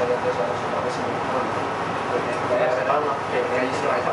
áreas de la zona de Palma, que